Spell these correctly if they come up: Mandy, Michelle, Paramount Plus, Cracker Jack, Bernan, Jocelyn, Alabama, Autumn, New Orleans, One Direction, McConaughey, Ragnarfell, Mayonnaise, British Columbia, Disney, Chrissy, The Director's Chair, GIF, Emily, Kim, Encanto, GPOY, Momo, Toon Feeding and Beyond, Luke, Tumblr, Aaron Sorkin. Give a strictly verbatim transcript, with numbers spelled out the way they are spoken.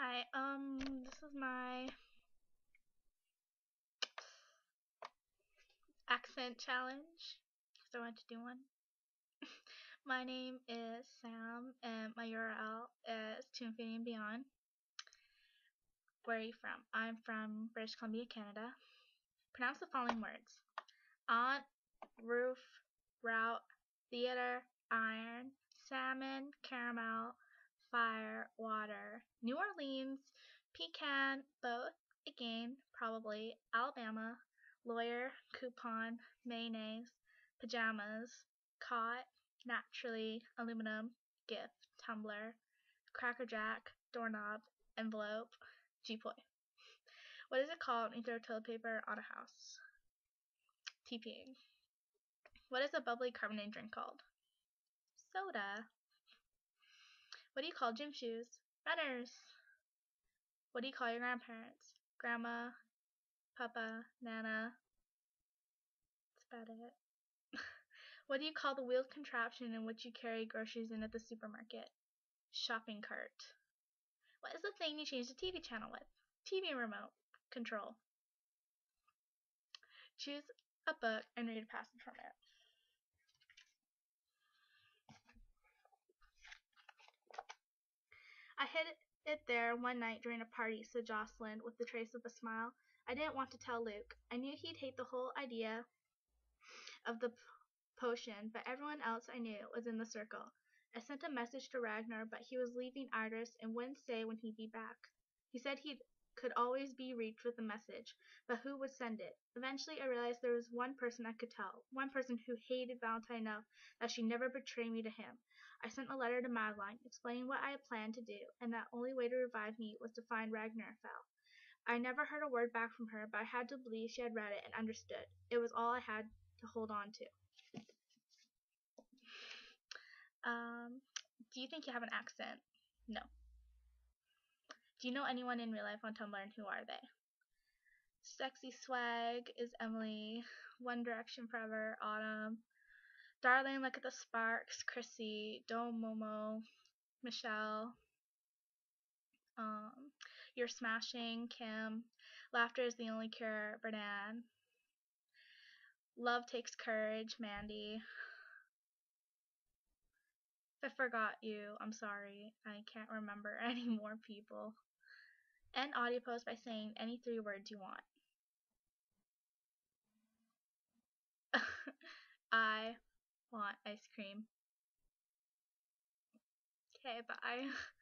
Hi, um, this is my accent challenge, because I wanted to do one. My name is Sam, and my U R L is Toon Feeding and Beyond. Where are you from? I'm from British Columbia, Canada. Pronounce the following words: aunt, roof, route, theater, iron, salmon, caramel, fire, water, New Orleans, pecan, both, again, probably, Alabama, lawyer, coupon, mayonnaise, pajamas, caught, naturally, aluminum, GIF, Tumblr, Cracker Jack, doorknob, envelope, G P O Y. What is it called when you throw toilet paper on a house? T P ing. What is a bubbly carbonated drink called? Soda. What do you call gym shoes? Runners. What do you call your grandparents? Grandma, Papa, Nana. That's about it. What do you call the wheeled contraption in which you carry groceries in at the supermarket? Shopping cart. What is the thing you change the T V channel with? T V remote control. Choose a book and read a passage from it. I hid it there one night during a party, said Jocelyn, with the trace of a smile. I didn't want to tell Luke. I knew he'd hate the whole idea of the potion, but everyone else I knew was in the circle. I sent a message to Ragnar, but he was leaving Iris and wouldn't say when he'd be back. He said he could always be reached with a message, but who would send it? Eventually, I realized there was one person I could tell, one person who hated Valentine enough that she'd never betray me to him. I sent a letter to Madeline, explaining what I had planned to do, and that only way to revive me was to find Ragnarfell. I never heard a word back from her, but I had to believe she had read it and understood. It was all I had to hold on to. Um, do you think you have an accent? No. Do you know anyone in real life on Tumblr, and who are they? Sexy Swag is Emily, One Direction Forever, Autumn, Darling, Look at the Sparks, Chrissy, Don't, Momo, Michelle, um, You're Smashing, Kim, Laughter is the Only Cure, Bernan, Love Takes Courage, Mandy. If I forgot you, I'm sorry. I can't remember any more people. End audio post by saying any three words you want. I want ice cream. Okay, bye.